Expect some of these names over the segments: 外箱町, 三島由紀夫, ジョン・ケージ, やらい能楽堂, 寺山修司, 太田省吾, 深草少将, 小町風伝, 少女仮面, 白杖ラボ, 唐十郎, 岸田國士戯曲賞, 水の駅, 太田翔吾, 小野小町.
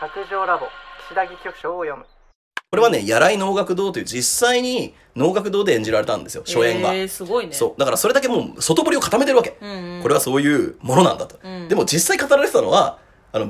白杖ラボ岸田劇曲賞を読む。これはね、やらい能楽堂という実際に能楽堂で演じられたんですよ、初演が。すごいね。そう。だからそれだけもう外堀を固めてるわけ。これはそういうものなんだと。でも実際語られてたのは、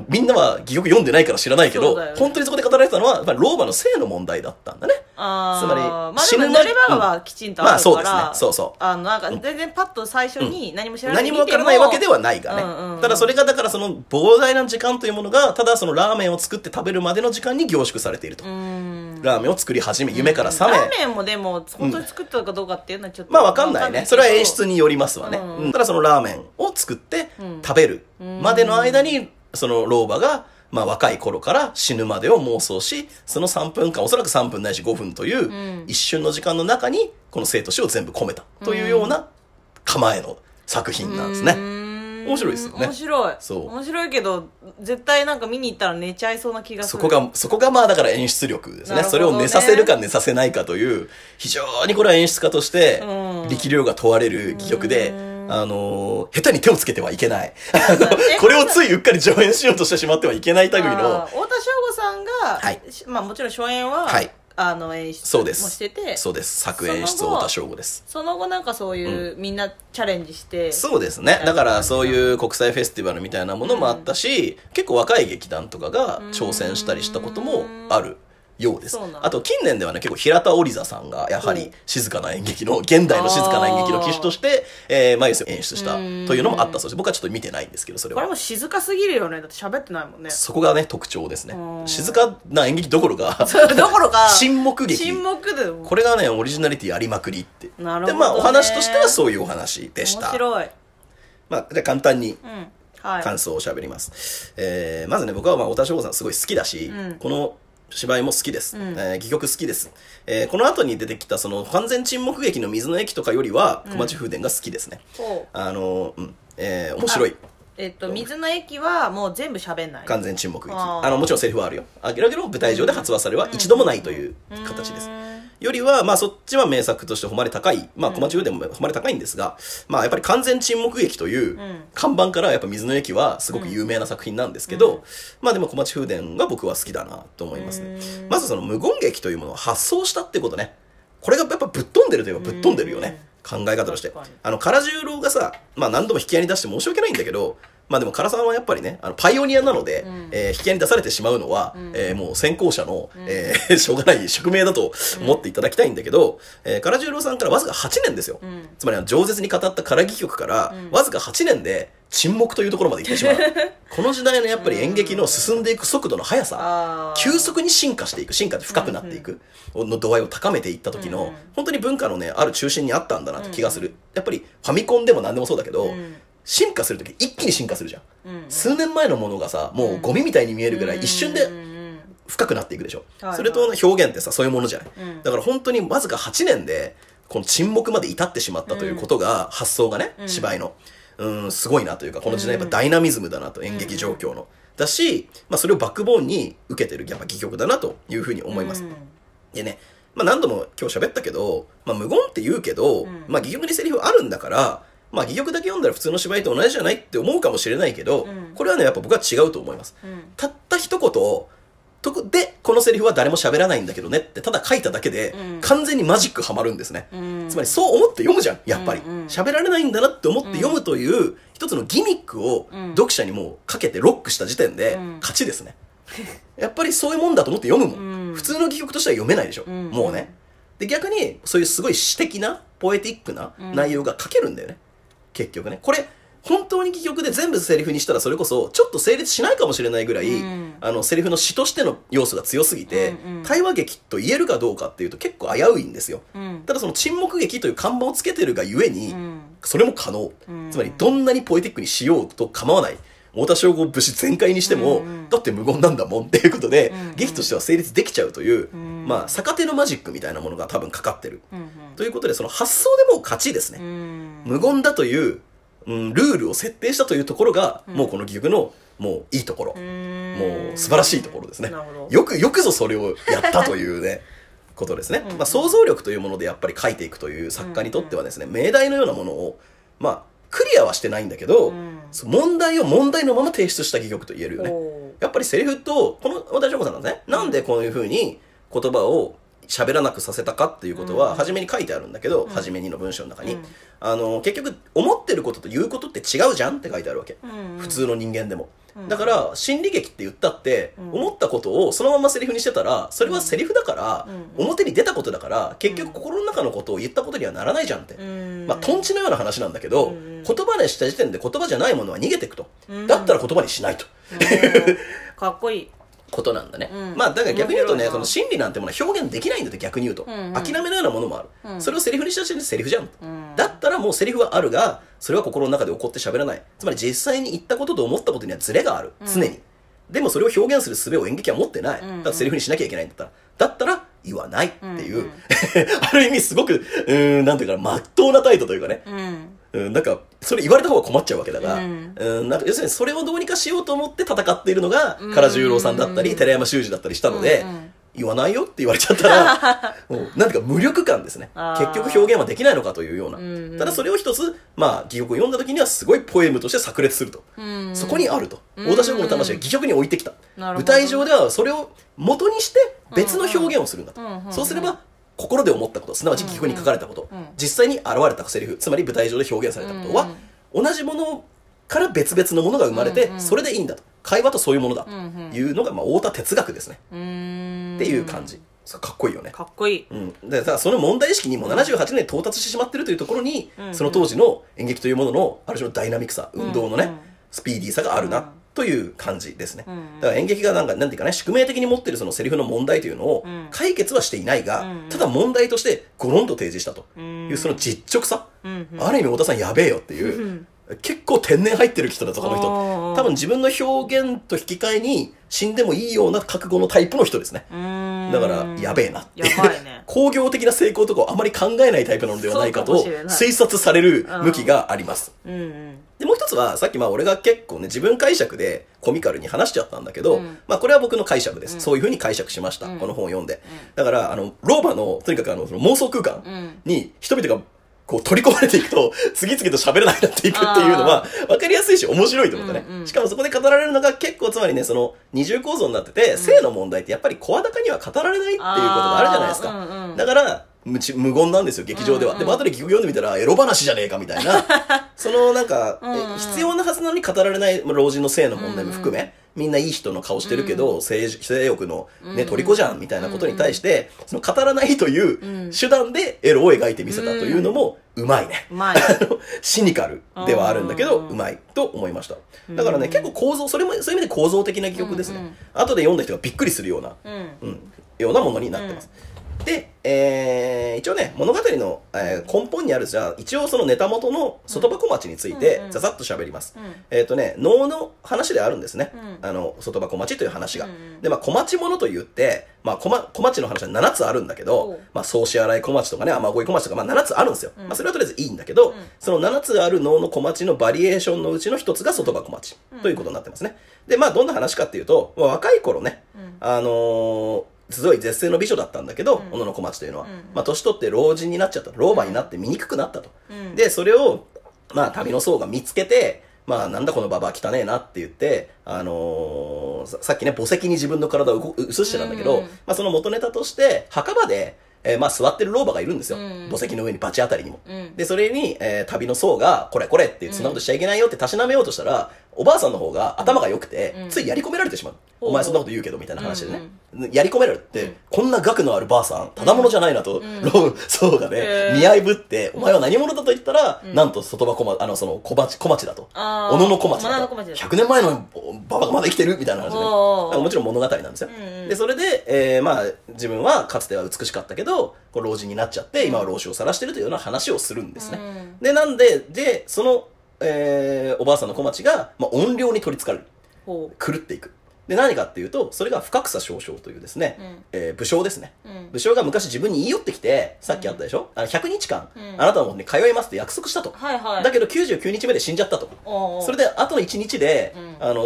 みんなは戯曲読んでないから知らないけど、ね、本当にそこで語られてたのは、やっぱり老婆の性の問題だったんだね。つまり、死ぬまで。まあ、はきちんとあるから、うん。まあ、そうですね。そうそう。なんか全然パッと最初に何も知らない。何もわからないわけではないがね。ただそれが、だからその膨大な時間というものが、ただそのラーメンを作って食べるまでの時間に凝縮されていると。ラーメンを作り始め、夢から覚め、ラーメンもでも本当に作ったかどうかっていうのはちょっと、まあわかんないね。それは演出によりますわね。ただそのラーメンを作って食べるまでの間に、その老婆が、まあ若い頃から死ぬまでを妄想し、その3分間、おそらく3分ないし5分という一瞬の時間の中に、この生と死を全部込めたというような構えの作品なんですね。面白いですよね。面白い。そう。面白いけど、絶対なんか見に行ったら寝ちゃいそうな気がする。そこがまあだから演出力ですね。それを寝させるか寝させないかという、非常にこれは演出家として、力量が問われる戯曲で、下手に手をつけてはいけない。これをついうっかり上演しようとしてしまってはいけない類の。太田翔吾さんが、はい、まあもちろん初演は、はい、演出もしてて、そうです。作演出太田翔吾です。その後なんかそういう、みんなチャレンジして。そうですね。だからそういう国際フェスティバルみたいなものもあったし、結構若い劇団とかが挑戦したりしたこともある。ようです。あと近年ではね、結構平田織座さんがやはり静かな演劇の、現代の静かな演劇の旗手として、まあ演出したというのもあったそうです。僕はちょっと見てないんですけど、それは。これも静かすぎるよね。だって喋ってないもんね。そこがね、特徴ですね。静かな演劇どころか、沈黙劇。沈黙で。これがね、オリジナリティありまくりって。なるほど。で、まあお話としてはそういうお話でした。面白い。まあ、じゃあ簡単に。感想を喋ります。まずね、僕はまあ、太田翔吾さんすごい好きだし、この、芝居も好きです。戯曲好きです。この後に出てきた、その、完全沈黙劇の水の駅とかよりは、小町風伝が好きですね。面白い。水の駅はもう全部喋んない。完全沈黙劇。もちろんセリフはあるよ。あげらげの舞台上で発話されは一度もないという形です。よりは、まあそっちは名作として誉れ高い。まあ小町風伝も誉れ高いんですが、まあやっぱり完全沈黙劇という看板からやっぱ水の駅はすごく有名な作品なんですけど、まあでも小町風伝が僕は好きだなと思いますね。まずその無言劇というものを発想したってことね。これがやっぱぶっ飛んでるといえばぶっ飛んでるよね。考え方として。唐十郎がさ、まあ何度も引き合いに出して申し訳ないんだけど、まあでも唐さんはやっぱりね、パイオニアなので、引き合いに出されてしまうのは、もう先行者の、しょうがない宿命だと思っていただきたいんだけど、唐十郎さんからわずか8年ですよ。つまり、饒舌に語った唐戯曲から、わずか8年で沈黙というところまで行ってしまう。この時代のやっぱり演劇の進んでいく速度の速さ、急速に進化していく、進化で深くなっていく、の度合いを高めていった時の、本当に文化のね、ある中心にあったんだなって気がする。やっぱり、ファミコンでも何でもそうだけど、進化するとき一気に進化するじゃん。数年前のものがさ、もうゴミみたいに見えるぐらい一瞬で深くなっていくでしょ。それと表現ってさ、そういうものじゃない。だから本当にわずか8年で、この沈黙まで至ってしまったということが、発想がね、芝居の。すごいなというか、この時代やっぱダイナミズムだなと、演劇状況の。だし、まあそれをバックボーンに受けてる、やっぱ戯曲だなというふうに思います。でね、まあ何度も今日喋ったけど、まあ無言って言うけど、まあ戯曲にセリフあるんだから、まあ、戯曲だけ読んだら普通の芝居と同じじゃないって思うかもしれないけど、これはね、やっぱ僕は違うと思います。たった一言で、このセリフは誰も喋らないんだけどねって、ただ書いただけで、完全にマジックはまるんですね。つまり、そう思って読むじゃん、やっぱり。喋られないんだなって思って読むという、一つのギミックを読者にもうかけてロックした時点で、勝ちですね。やっぱりそういうもんだと思って読むもん。普通の戯曲としては読めないでしょ、もうね。で、逆に、そういうすごい詩的な、ポエティックな内容が書けるんだよね。結局ね、これ本当に戯曲で全部セリフにしたらそれこそちょっと成立しないかもしれないぐらい、セリフの詩としての要素が強すぎて、対話劇と言えるかどうかっていうと結構危ういんですよ。ただその沈黙劇という看板をつけてるがゆえに、それも可能。つまりどんなにポエティックにしようと構わない。太田翔吾節全開にしても、だって無言なんだもんっていうことで、劇としては成立できちゃうという、まあ、逆手のマジックみたいなものが多分かかってる。ということで、その発想でもう勝ちですね。無言だという、ルールを設定したというところが、もうこの戯曲の、もういいところ。もう素晴らしいところですね。よくぞそれをやったというね。ことですね。まあ、想像力というものでやっぱり書いていくという作家にとってはですね、命題のようなものを、まあ、クリアはしてないんだけど、問題を問題のまま提出した戯曲と言えるよね。やっぱりセリフと、この大翔子さんなんですね。なんでこういう風に言葉を喋らなくさせたかっていうことは、初めに書いてあるんだけど、初めにの文章の中に。結局、思ってることと言うことって違うじゃんって書いてあるわけ。普通の人間でも。だから、心理劇って言ったって、思ったことをそのままセリフにしてたら、それはセリフだから、表に出たことだから、結局心の中のことを言ったことにはならないじゃんって。まあ、トンチのような話なんだけど、言葉にした時点で言葉じゃないものは逃げていくと。だったら言葉にしないと。かっこいい。ことなんだね。まあ、だから逆に言うとね、その心理なんてものは表現できないんだと、逆に言うと。諦めのようなものもある。それをセリフにした時点でセリフじゃん。だったらもうセリフはあるが、それは心の中で起こって喋らない。つまり実際に言ったことと思ったことにはズレがある。常に。でもそれを表現する術を演劇は持ってない。だからセリフにしなきゃいけないんだったら。だったら言わないっていう。ある意味すごく、なんていうか、真っ当な態度というかね。なんか、それ言われた方が困っちゃうわけだが、なんか要するにそれをどうにかしようと思って戦っているのが、唐十郎さんだったり、寺山修司だったりしたので、言わないよって言われちゃったら、なんていうか無力感ですね。結局表現はできないのかというような。ただそれを一つ、まあ、戯曲を読んだ時にはすごいポエムとして炸裂すると。そこにあると。大田翔子の魂は戯曲に置いてきた。舞台上ではそれを元にして別の表現をするんだと。そうすれば、心で思ったこと、すなわち戯曲に書かれたこと、実際に現れたセリフ、つまり舞台上で表現されたことは、同じものから別々のものが生まれて、それでいいんだと。会話とそういうものだというのが、まあ、太田哲学ですね。っていう感じ。かっこいいよね。かっこいい。で、その問題意識にも78年に到達してしまってるというところに、その当時の演劇というものの、ある種のダイナミックさ、運動のね、スピーディーさがあるな。という感じですね。だから演劇がなんていうかね、宿命的に持っているそのセリフの問題というのを解決はしていないが、ただ問題としてゴロンと提示したというその実直さ。ある意味太田さんやべえよっていう、結構天然入ってる人だとこの人。多分自分の表現と引き換えに死んでもいいような覚悟のタイプの人ですね。だからやべえなっていう。工業的な成功とかをあまり考えないタイプなのではないかと推察される向きがあります。で、もう一つは、さっきまあ俺が結構ね、自分解釈でコミカルに話しちゃったんだけど、まあこれは僕の解釈です。そういうふうに解釈しました。この本を読んで。だから、老婆の、とにかくその妄想空間に人々がこう取り込まれていくと、次々と喋らなくなっていくっていうのは、わかりやすいし面白いと思ったね。しかもそこで語られるのが結構、つまりね、その二重構造になってて、性の問題ってやっぱり声高には語られないっていうことがあるじゃないですか。だから、無言なんですよ、劇場では。でも後で戯曲読んでみたら、エロ話じゃねえかみたいな。そのなんか、必要なはずなのに語られない老人の性の問題も含め、みんないい人の顔してるけど、性欲のね、虜じゃんみたいなことに対して、その語らないという手段でエロを描いてみせたというのも、うまいね。シニカルではあるんだけど、うまいと思いました。だからね、結構構造、それも、そういう意味で構造的な戯曲ですね。後で読んだ人がびっくりするような、ようなものになってます。で、一応ね、物語の、根本にある、じゃあ、一応そのネタ元の外箱町について、ざざっと喋ります。能の話であるんですね。外箱町という話が。で、まあ、小町物と言って、まあ、小町の話は7つあるんだけど、まあ、総支払い小町とかね、雨乞い小町とか、まあ、7つあるんですよ。まあ、それはとりあえずいいんだけど、その7つある能の小町のバリエーションのうちの1つが外箱町ということになってますね。で、まあ、どんな話かっていうと、まあ、若い頃ね、すごい絶世の美女だったんだけど、小野小町というのは。まあ、年取って老人になっちゃった。老婆になって醜くなったと。で、それを、まあ、民の僧が見つけて、まあ、なんだこのババア汚えなって言って、さっきね、墓石に自分の体を移してたんだけど、まあ、その元ネタとして、墓場で、まあ、座ってる老婆がいるんですよ。墓石の上にバチ当たりにも。で、それに、旅の僧が、これこれって、そんなことしちゃいけないよってたしなめようとしたら、おばあさんの方が頭が良くて、ついやり込められてしまう。お前そんなこと言うけど、みたいな話でね。やり込められて、こんな額のあるばあさん、ただものじゃないなと、老僧がね、見合いぶって、お前は何者だと言ったら、なんと外場小町、小町だと。小野の小町だと。100年前のババがまだ生きてるみたいな話でね。もちろん物語なんですよ。で、それで、まあ、自分はかつては美しかったけど、老人になっちゃって今は老子を晒してるというような話をするんですね。で、なんで、その、おばあさんの小町が、まあ、怨霊に取り憑かれる。狂っていく。で、何かっていうと、それが深草少将というですね、武将ですね。武将が昔自分に言い寄ってきて、さっきあったでしょ、100日間、あなたのもとに通いますって約束したと。だけど99日目で死んじゃったと。それで、あと1日で、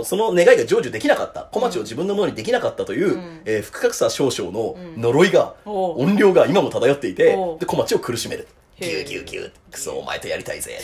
その願いが成就できなかった。小町を自分のものにできなかったという、深草少将の呪いが、怨霊が今も漂っていて、で、小町を苦しめる。ギューギューギュー、クソお前とやりたいぜ。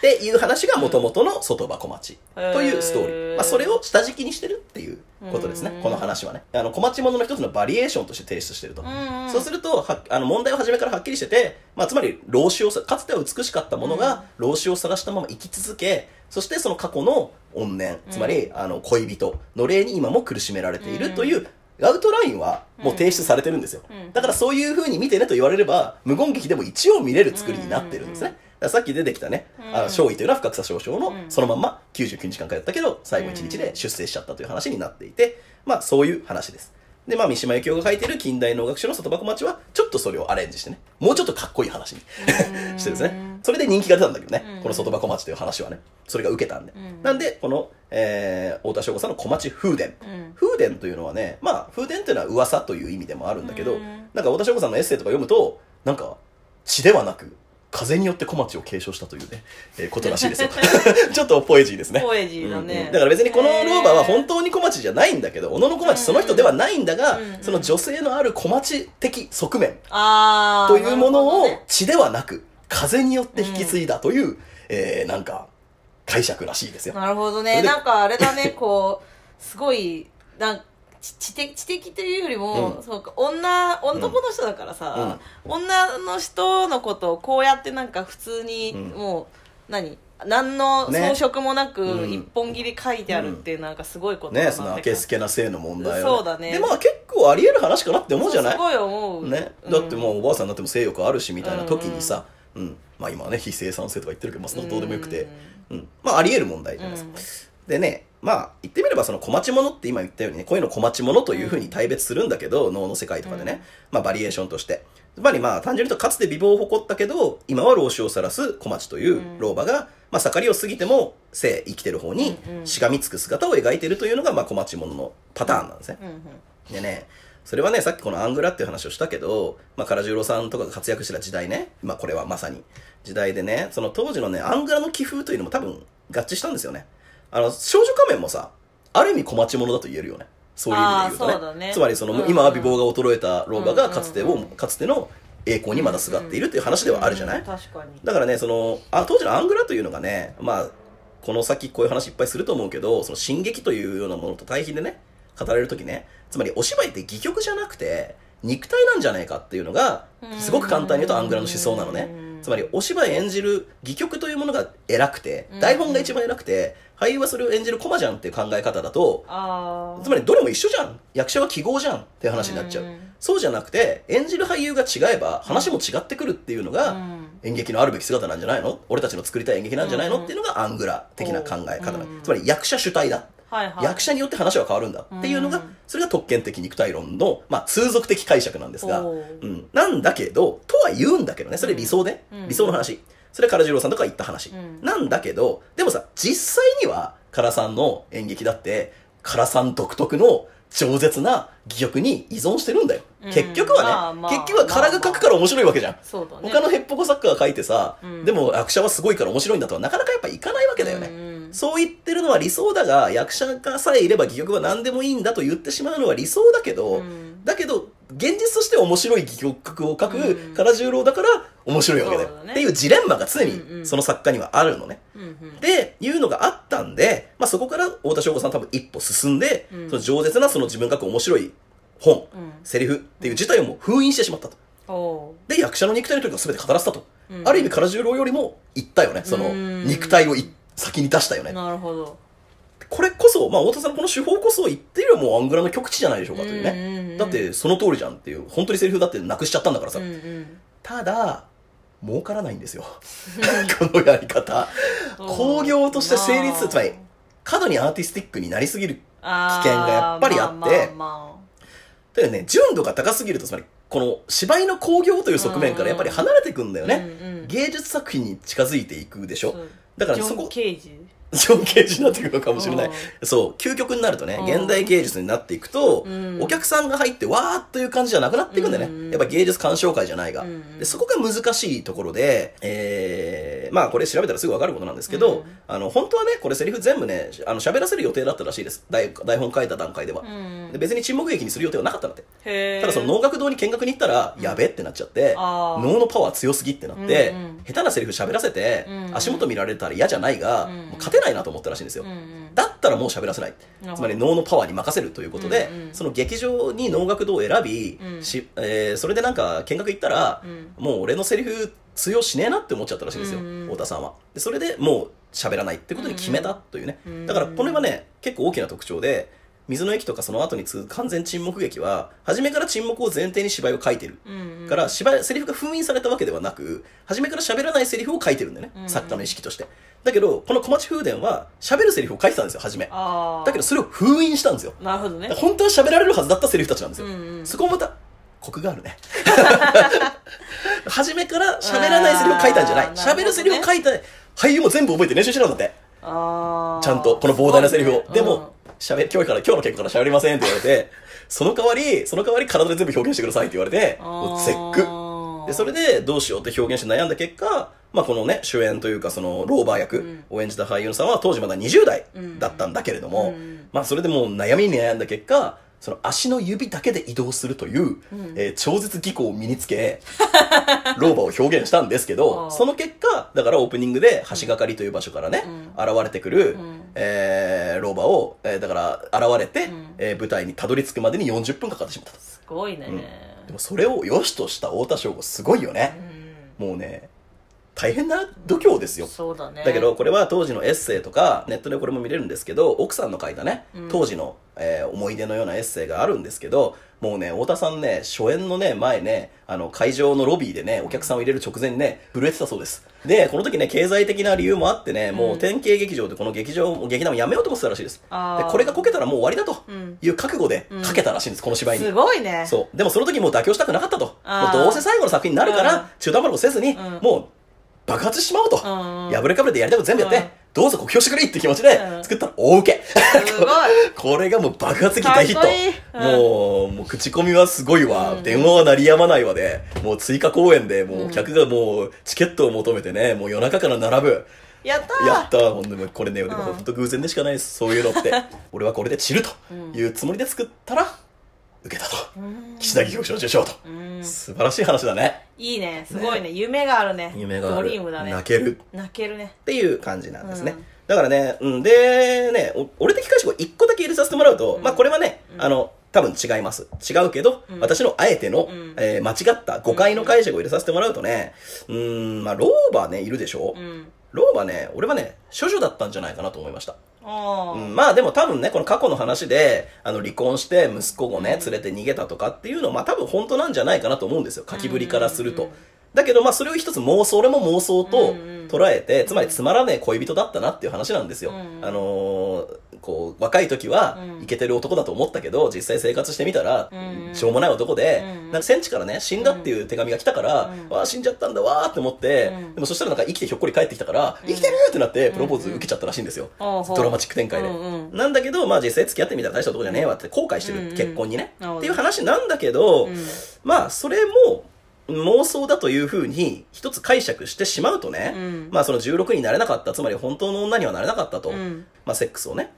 っていう話がもともとの外箱町というストーリー。まあそれを下敷きにしてるっていうことですね、この話はね。小町物の一つのバリエーションとして提出してると。そうすると、問題は初めからはっきりしてて、まあつまり、老子を、かつては美しかったものが、老子を探したまま生き続け、そしてその過去の怨念、つまり、恋人の霊に今も苦しめられているという、アウトラインはもう提出されてるんですよ。だからそういう風に見てねと言われれば、無言劇でも一応見れる作りになってるんですね。さっき出てきたね、少尉というのは深草少将のそのまんま99日間通ったけど、最後1日で出征しちゃったという話になっていて、まあそういう話です。で、まあ三島由紀夫が書いてる近代能楽書の外箱町は、ちょっとそれをアレンジしてね、もうちょっとかっこいい話にしてですね。それで人気が出たんだけどね、この外箱町という話はね、それが受けたんで。なんで、この、太田省吾さんの小町風伝。風伝というのはね、まあ風伝というのは噂という意味でもあるんだけど、なんか太田省吾さんのエッセイとか読むと、なんか血ではなく、風によって小町を継承したというね、ことらしいですよ。ちょっとポエジーですね。ポエジーだね。だから別にこの老婆は本当に小町じゃないんだけど、小野の小町その人ではないんだが、その女性のある小町的側面というものを血ではなく、風によって引き継いだという、なんか、解釈らしいですよ。なるほどね。なんかあれだね、こう、すごい、知的というよりも、うん、そうか、男の人だからさ、うん、女の人のことをこうやってなんか普通に、うん、もう何の装飾もなく一本切り書いてあるってなんかすごいことだね。そのあけすけな性の問題は。そうだね。で、まあ結構あり得る話かなって思うじゃない？すごい思う。ね。だってもうおばあさんになっても性欲あるしみたいな時にさ、まあ今はね、非生産性とか言ってるけど、まあそのどうでもよくて、まああり得る問題じゃないですか。でね、まあ言ってみればその小町物って今言ったようにね、こういうの小町物というふうに大別するんだけど、能の世界とかでね、まあバリエーションとして。つまりまあ単純に言うとかつて美貌を誇ったけど、今は老子をさらす小町という老婆が、まあ盛りを過ぎても生きてる方にしがみつく姿を描いてるというのがまあ小町物のパターンなんですね。でね、それはね、さっきこのアングラっていう話をしたけど、まあ、唐十郎さんとかが活躍してた時代ね、まあ、これはまさに時代でね、その当時のね、アングラの気風というのも多分合致したんですよね。少女仮面もさ、ある意味小町物だと言えるよね。そういう意味で言うとね。つまりその、今は美貌が衰えた老婆がかつての栄光にまだすがっているという話ではあるじゃない？確かに。だからね、その、当時のアングラというのがね、まあ、この先こういう話いっぱいすると思うけど、その進撃というようなものと対比でね、語れる時ね、つまりお芝居って戯曲じゃなくて肉体なんじゃないかっていうのがすごく簡単に言うとアングラの思想なのね。つまりお芝居演じる戯曲というものが偉くて、台本が一番偉くて、俳優はそれを演じるコマじゃんっていう考え方だと、つまりどれも一緒じゃん、役者は記号じゃんっていう話になっちゃう。そうじゃなくて演じる俳優が違えば話も違ってくるっていうのが演劇のあるべき姿なんじゃないの、俺たちの作りたい演劇なんじゃないのっていうのがアングラ的な考え方なの。つまり役者主体だ、役者によって話は変わるんだっていうのが、それが特権的肉体論の、まあ、通俗的解釈なんですが、なんだけど、とは言うんだけどね、それ理想で、理想の話。それ唐十郎さんとか言った話。なんだけど、でもさ、実際には、唐さんの演劇だって、唐さん独特の饒舌な戯曲に依存してるんだよ。結局はね、結局は唐が書くから面白いわけじゃん。他のヘッポコ作家が書いてさ、でも役者はすごいから面白いんだとはなかなかやっぱいかないわけだよね。そう言ってるのは理想だが、役者がさえいれば戯曲は何でもいいんだと言ってしまうのは理想だけど、だけど現実として面白い戯曲を書く唐十郎だから面白いわけだよっていうジレンマが常にその作家にはあるのね。っていうのがあったんで、まあ、そこから太田省吾さん多分一歩進んで、その饒舌なその自分が書く面白い本、セリフっていう事態をもう封印してしまったと。で、役者の肉体の時が全て語らせたと。ある意味唐十郎よりも言ったよね、その肉体を先に出したよね。なるほど。これこそ、まあ、太田さんのこの手法こそ言っているもうアングラの極致じゃないでしょうかというね。だって、その通りじゃんっていう、本当にセリフだってなくしちゃったんだからさ。ただ、儲からないんですよ。このやり方。興行として成立、つまり、過度にアーティスティックになりすぎる危険がやっぱりあって、ただね、純度が高すぎると、つまり、この芝居の興行という側面からやっぱり離れていくんだよね。芸術作品に近づいていくでしょ。だからそこ。ジョン・ケージ情景になってくるかもしれない。そう、究極になるとね、現代芸術になっていくと、お客さんが入ってわーっという感じじゃなくなっていくんだよね。やっぱ芸術鑑賞会じゃないが。で、そこが難しいところで、まあこれ調べたらすぐわかることなんですけど、本当はね、これセリフ全部ね、喋らせる予定だったらしいです。台本書いた段階では。で、別に沈黙劇にする予定はなかったんだって。ただその能楽堂に見学に行ったら、やべってなっちゃって、能のパワー強すぎってなって、下手なセリフ喋らせて、足元見られたら嫌じゃないが、勝てないなと思ったらしいんですよ。だったらもう喋らせない、つまり能のパワーに任せるということで、その劇場に能楽堂を選び、それでなんか見学行ったら、もう俺のセリフ通用しねえなって思っちゃったらしいんですよ、太田さんは。でそれでもう喋らないってことに決めたというね。だからこれはね、結構大きな特徴で、水の駅とかその後に続く完全沈黙劇は、初めから沈黙を前提に芝居を書いてるから、セリフが封印されたわけではなく、初めから喋らないセリフを書いてるんだよね、作家の意識として。だけどこの小町風伝は喋るセリフを書いてたんですよ、初め。だけどそれを封印したんですよ。なるほどね。本当は喋られるはずだったセリフたちなんですよ。そこもまたコクがあるね。初めから喋らないセリフを書いたんじゃない、喋るセリフを書いた俳優も全部覚えて練習してたんだって、ちゃんとこの膨大なセリフを。でも今日の結果から喋りませんって言われて、その代わり体で全部表現してくださいって言われて、もう絶句。でそれでどうしようって表現して悩んだ結果、まあ、このね主演というかそのローバー役を演じた俳優さんは当時まだ20代だったんだけれども、まあそれでもう悩みに悩んだ結果、その足の指だけで移動するという、超絶技巧を身につけローバーを表現したんですけど、その結果だからオープニングで橋がかりという場所からね、現れてくる、ローバーを、だから現れて、舞台にたどり着くまでに40分かかってしまったと。すごいね。でもそれを良しとした太田翔吾、すごいよね。もうね、大変な度胸ですよ。そうだね。だけどこれは当時のエッセイとか、ネットでこれも見れるんですけど、奥さんの書いたね、当時の、思い出のようなエッセイがあるんですけど、もうね、太田さんね、初演のね、前ね、会場のロビーでね、お客さんを入れる直前にね、震えてたそうです。で、この時ね、経済的な理由もあってね、もう典型劇場でこの劇団をやめようと思ってたらしいです。で、これがこけたらもう終わりだという覚悟でかけたらしいんです、この芝居に。すごいね。そう。でもその時もう妥協したくなかったと。もうどうせ最後の作品になるから、中途半端もせずに、もう爆発してしまおうと。破れかぶれでやりたいこと全部やって。どうぞ酷評してくれって気持ちで作ったら大ウケ。これがもう爆発的大ヒット。もう口コミはすごいわ、電話は鳴りやまないわで、もう追加公演でもう客がもうチケットを求めてね、もう夜中から並ぶ。やったーやったー。ほんとこれね、ほんと偶然でしかないです、そういうのって。俺はこれで散るというつもりで作ったら受けたと、岸田技表彰受賞と。素晴らしい話だね。いいね、すごいね、夢があるね。夢がある。ドリームだね。泣ける。泣けるね。っていう感じなんですね。だからね、でね、俺的解釈を1個だけ入れさせてもらうと、まあこれはね、多分違います。違うけど、私のあえての、間違った誤解の解釈を入れさせてもらうとね、まあローバーね、いるでしょ。ローバーね、俺はね、処女だったんじゃないかなと思いました。まあでも多分ね、この過去の話で離婚して息子をね連れて逃げたとかっていうのは、まあ多分本当なんじゃないかなと思うんですよ、書きぶりからすると。だけどまあそれを一つ妄想、俺も妄想と捉えて、つまりつまらねえ恋人だったなっていう話なんですよ。こう若い時はイケてる男だと思ったけど、実際生活してみたらしょうもない男で、なんか戦地からね、死んだっていう手紙が来たから、わあ死んじゃったんだわーって思って、でもそしたらなんか生きてひょっこり帰ってきたから、生きてるってなってプロポーズ受けちゃったらしいんですよ、ドラマチック展開で。なんだけどまあ実際付き合ってみたら大した男じゃねえわって後悔してる、結婚にねっていう話なんだけど、まあそれも妄想だというふうに一つ解釈してしまうとね、まあその16になれなかった、つまり本当の女にはなれなかったと、まあセックスをね、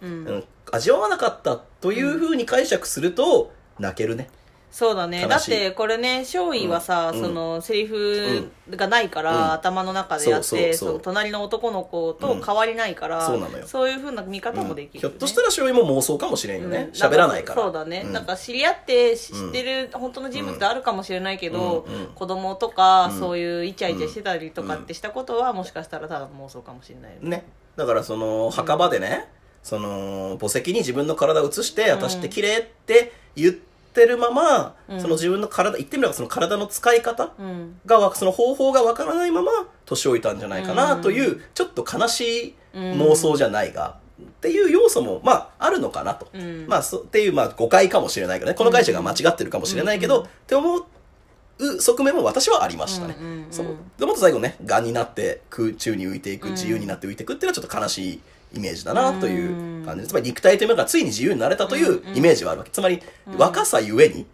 味わわなかったというふうに解釈すると泣けるね。そうだね。だってこれね、少尉はさ、そのセリフがないから頭の中でやって、隣の男の子と変わりないから、そういうふうな見方もできる。ひょっとしたら少尉も妄想かもしれんよね、喋らないから。そうだね。なんか知り合って知ってる本当の人物であるかもしれないけど、子供とかそういうイチャイチャしてたりとかってしたことは、もしかしたらただ妄想かもしれないね。だからその墓場でね、その墓石に自分の体を移して、私って綺麗って言っててるまま、その自分の体、言ってみればその体の使い方が、その方法がわからないまま年老いたんじゃないかなという、ちょっと悲しい妄想じゃないが、っていう要素もまああるのかなと、まあっていう、まあ誤解かもしれないけどね、この解釈が間違ってるかもしれないけど、って思う側面も私はありましたね。そうでもっと最後ね、がんになって空中に浮いていく、自由になって浮いていくっていうのはちょっと悲しいイメージだなという感じで、つまり肉体というものがついに自由になれたというイメージはあるわけ。つまり若さゆえに、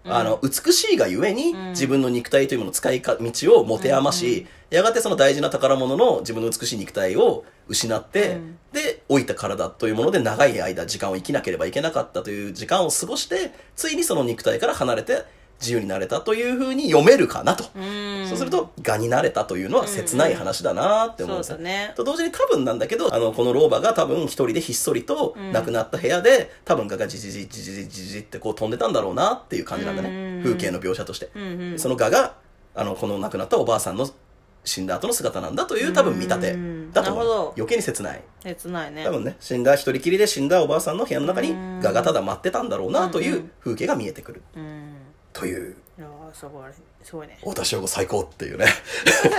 美しいがゆえに自分の肉体というものの使い道を持て余し、やがてその大事な宝物の自分の美しい肉体を失って、で、老いた体というもので長い間時間を生きなければいけなかったという時間を過ごして、ついにその肉体から離れて、自由になれたというふうに読めるかなと。そうすると、蛾になれたというのは切ない話だなって思うんですよね。と同時に多分なんだけど、この老婆が多分一人でひっそりと亡くなった部屋で、多分蛾がじじじじじじじってこう飛んでたんだろうなっていう感じなんだね。風景の描写として。その蛾が、この亡くなったおばあさんの死んだ後の姿なんだという多分見立てだと思う。余計に切ない。切ないね。多分ね、死んだ一人きりで死んだおばあさんの部屋の中に蛾がただ待ってたんだろうなという風景が見えてくる。という。すごいね。私は最高っていうね。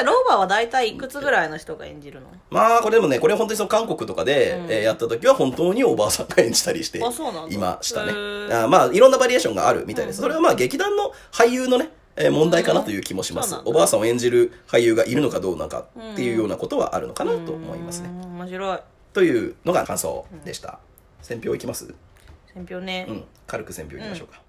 老婆は大体いくつぐらいの人が演じるの？まあこれでもね、これ本当にその韓国とかで、やった時は本当におばあさんが演じたりしていましたね。まあいろんなバリエーションがあるみたいです。それはまあ劇団の俳優のね、問題かなという気もします。おばあさんを演じる俳優がいるのかどうなのかっていうようなことはあるのかなと思いますね。面白い。というのが感想でした。選評いきます？選評ね。軽く選評いきましょうか。